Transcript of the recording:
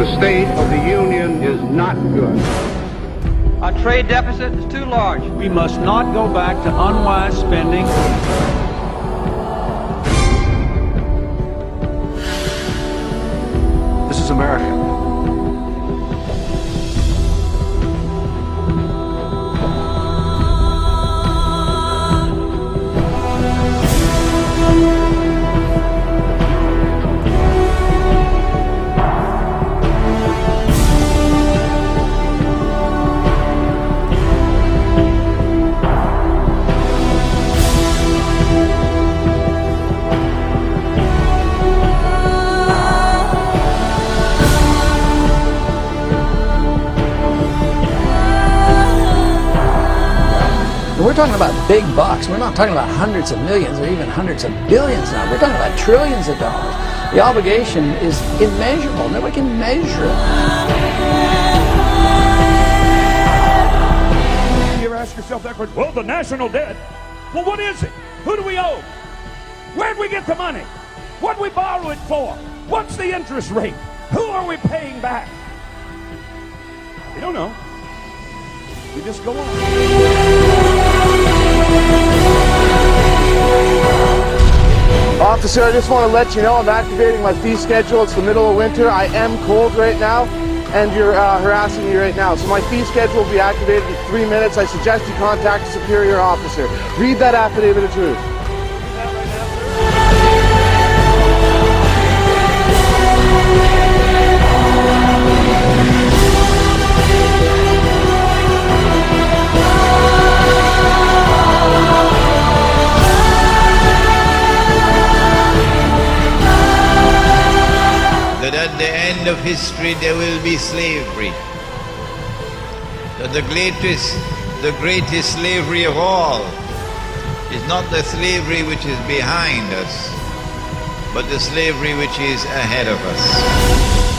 The state of the Union is not good. Our trade deficit is too large. We must not go back to unwise spending. This is America. We're talking about big bucks. We're not talking about hundreds of millions or even hundreds of billions now. We're talking about trillions of dollars. The obligation is immeasurable. Nobody can measure it. You ever ask yourself that question? Well, the national debt. Well, what is it? Who do we owe? Where'd we get the money? What'd we borrow it for? What's the interest rate? Who are we paying back? We don't know. We just go on. Officer, I just want to let you know I'm activating my fee schedule. It's the middle of winter. I am cold right now, and you're harassing me right now. So my fee schedule will be activated in 3 minutes. I suggest you contact a superior officer. Read that affidavit of truth. At the end of history there will be slavery. But the greatest slavery of all is not the slavery which is behind us, but the slavery which is ahead of us.